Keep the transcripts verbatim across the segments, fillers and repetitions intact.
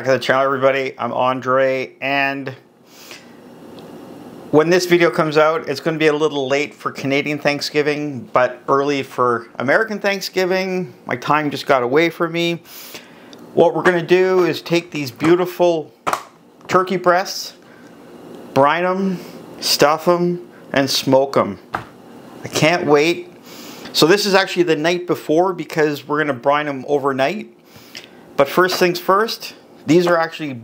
back to the channel, everybody. I'm Andre, and when this video comes out, it's going to be a little late for Canadian Thanksgiving, but early for American Thanksgiving. My time just got away from me. What we're going to do is take these beautiful turkey breasts, brine them, stuff them, and smoke them. I can't wait. So this is actually the night before because we're going to brine them overnight. But first things first, these are actually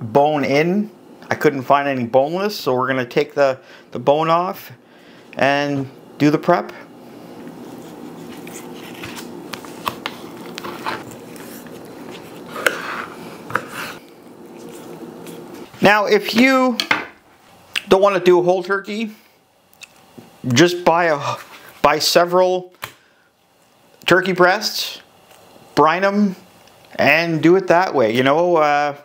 bone in. I couldn't find any boneless, so we're going to take the, the bone off and do the prep. Now, if you don't want to do a whole turkey, just buy, a, buy several turkey breasts, brine them, and do it that way. You know, uh,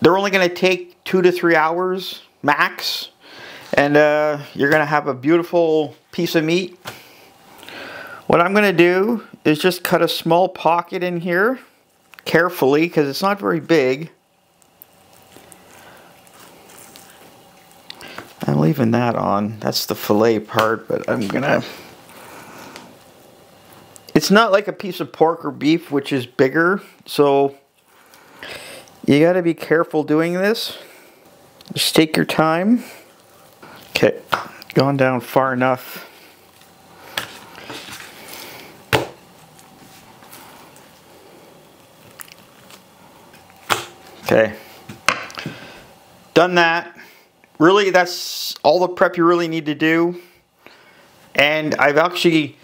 they're only going to take two to three hours max, and uh, you're going to have a beautiful piece of meat. What I'm going to do is just cut a small pocket in here, carefully, because it's not very big. I'm leaving that on. That's the fillet part, but I'm going to... It's not like a piece of pork or beef, which is bigger, so you got to be careful doing this. Just take your time. Okay, gone down far enough. Okay, done that. Really, that's all the prep you really need to do. And I've actually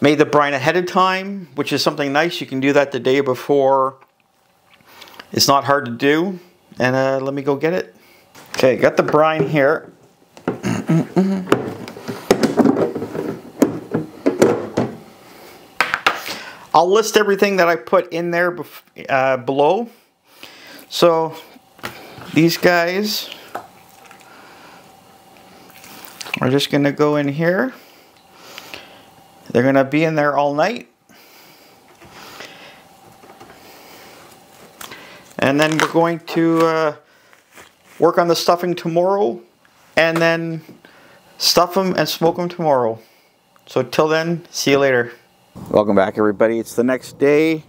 made the brine ahead of time, which is something nice. You can do that the day before. It's not hard to do. And uh, let me go get it. Okay, got the brine here. I'll list everything that I put in there uh, below. So these guys are just gonna go in here. They're going to be in there all night. And then we're going to uh, work on the stuffing tomorrow, and then stuff them and smoke them tomorrow. So till then, see you later. Welcome back, everybody. It's the next day.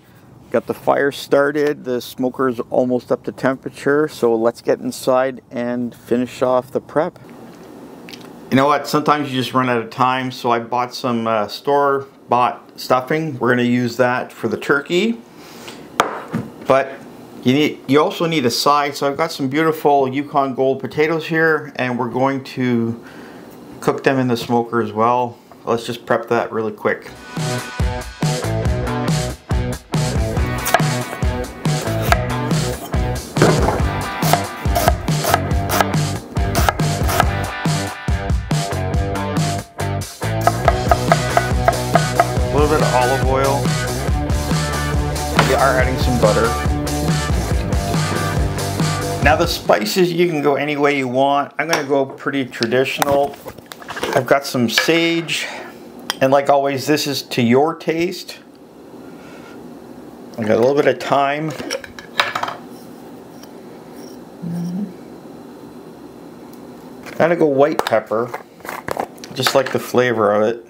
Got the fire started. The smoker's almost up to temperature. So let's get inside and finish off the prep. You know what, sometimes you just run out of time, so I bought some uh, store-bought stuffing. We're going to use that for the turkey, but you need you also need a side. So I've got some beautiful Yukon Gold potatoes here, and we're going to cook them in the smoker as well. Let's just prep that really quick. Olive oil. We are adding some butter. Now the spices, you can go any way you want. I'm gonna go pretty traditional. I've got some sage, and like always, this is to your taste. I got a little bit of thyme. Gotta go white pepper. Just like the flavor of it.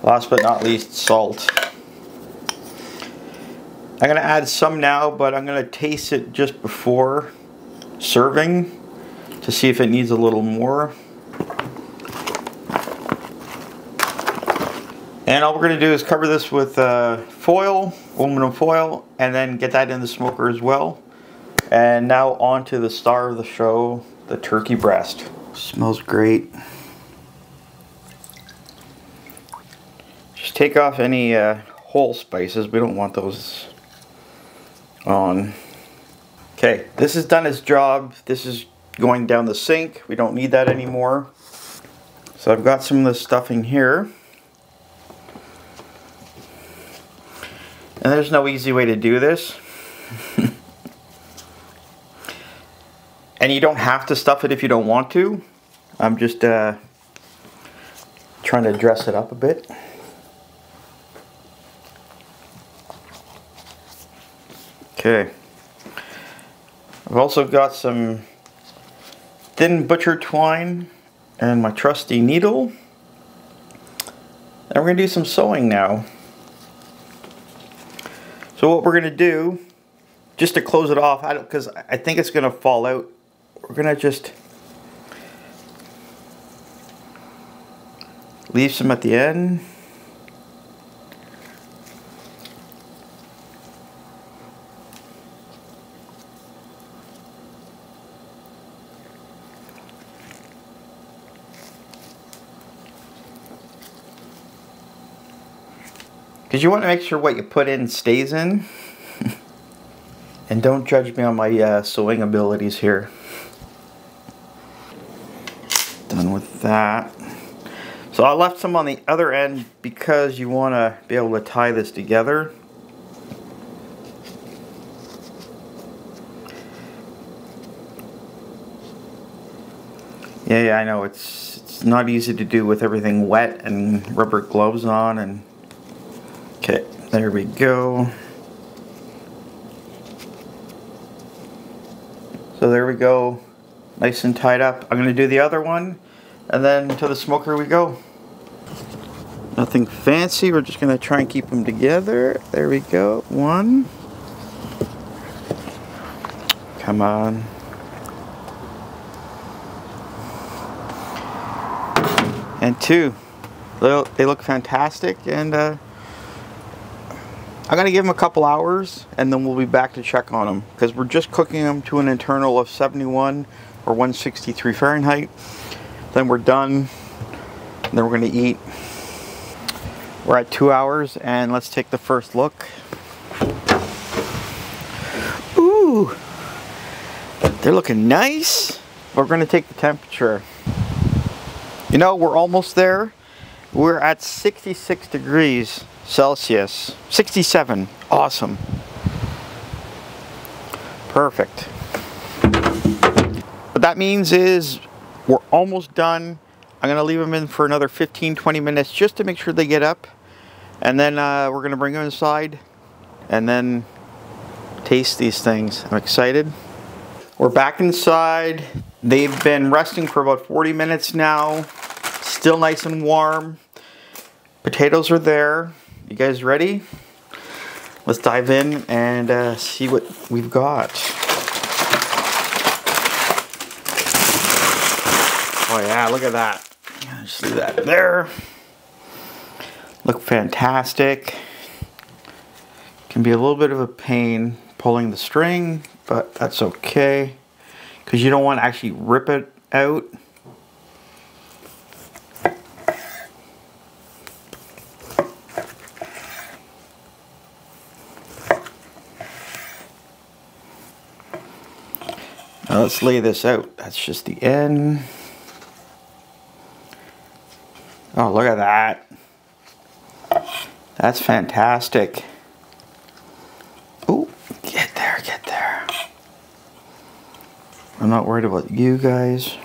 Last but not least, salt. I'm going to add some now, but I'm going to taste it just before serving to see if it needs a little more. And all we're going to do is cover this with uh, foil, aluminum foil, and then get that in the smoker as well. And now on to the star of the show, the turkey breast. Smells great. Take off any uh, whole spices. We don't want those on. Okay, this has done its job. This is going down the sink. We don't need that anymore. So I've got some of this stuffing here. And there's no easy way to do this. And you don't have to stuff it if you don't want to. I'm just uh, trying to dress it up a bit. Okay. I've also got some thin butcher twine and my trusty needle. And we're going to do some sewing now. So what we're going to do, just to close it off, I don't, because I think it's going to fall out, we're going to just leave some at the end. Because you want to make sure what you put in stays in. And don't judge me on my uh, sewing abilities here. Done with that. So I left some on the other end because you want to be able to tie this together. Yeah, yeah, I know it's it's not easy to do with everything wet and rubber gloves on. And okay, there we go. So there we go, nice and tied up. I'm going to do the other one, and then to the smoker we go. Nothing fancy, we're just going to try and keep them together. There we go, one. Come on. And two. They look fantastic, and uh, I'm going to give them a couple hours and then we'll be back to check on them, because we're just cooking them to an internal of seventy-one or one sixty-three Fahrenheit. Then we're done, and then we're going to eat. We're at two hours and let's take the first look. Ooh, they're looking nice. We're going to take the temperature. You know, we're almost there. We're at sixty-six degrees Celsius. sixty-seven. Awesome. Perfect. What that means is we're almost done. I'm going to leave them in for another fifteen to twenty minutes just to make sure they get up. And then uh, we're going to bring them inside and then taste these things. I'm excited. We're back inside. They've been resting for about forty minutes now. Still nice and warm. Potatoes are there. You guys ready? Let's dive in and uh, see what we've got. Oh yeah, look at that. Just leave that there. Look fantastic. Can be a little bit of a pain pulling the string, but that's okay, because you don't want to actually rip it out. Let's lay this out. That's just the end. Oh, look at that. That's fantastic. Oh, get there, get there. I'm not worried about you guys.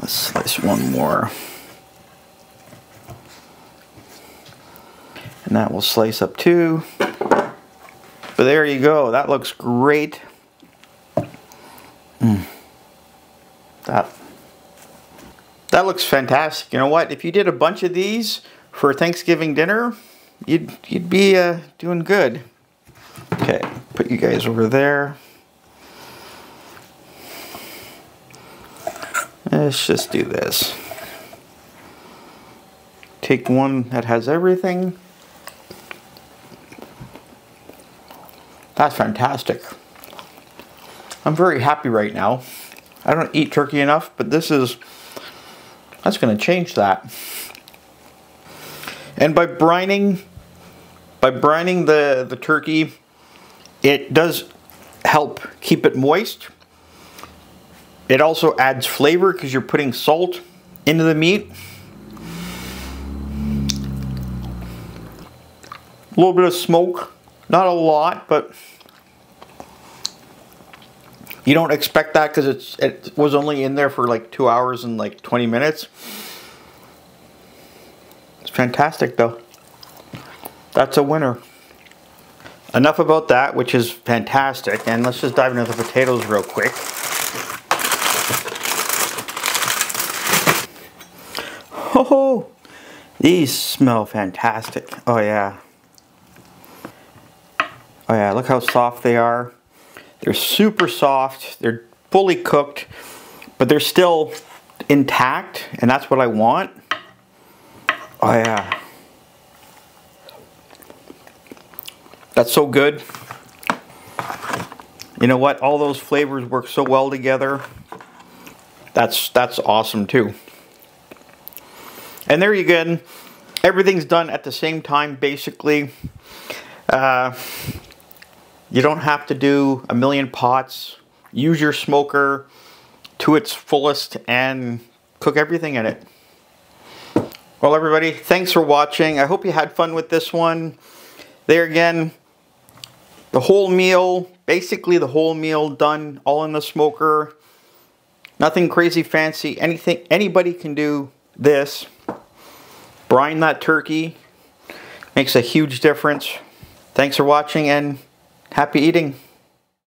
Let's slice one more. And that will slice up too. But there you go. That looks great. Mm. That, that looks fantastic. You know what? If you did a bunch of these for Thanksgiving dinner, you'd, you'd be uh, doing good. Okay, put you guys over there. Let's just do this. Take one that has everything. That's fantastic. I'm very happy right now. I don't eat turkey enough, but this is, that's going to change that. And by brining, by brining the, the turkey, it does help keep it moist. It also adds flavor because you're putting salt into the meat. A little bit of smoke, not a lot, but you don't expect that because it's it was only in there for like two hours and like twenty minutes. It's fantastic though. That's a winner. enough about that, which is fantastic. And let's just dive into the potatoes real quick. Oh, these smell fantastic. Oh yeah. Oh yeah, look how soft they are. They're super soft, they're fully cooked, but they're still intact, and that's what I want. Oh yeah. That's so good. You know what? All those flavors work so well together. That's that's awesome too. And there you go. Everything's done at the same time, basically. Uh, you don't have to do a million pots. Use your smoker to its fullest and cook everything in it. Well, everybody, thanks for watching. I hope you had fun with this one. There again, the whole meal, basically the whole meal done all in the smoker. Nothing crazy fancy. Anything, anybody can do this. Brine that turkey. Makes a huge difference. Thanks for watching and happy eating.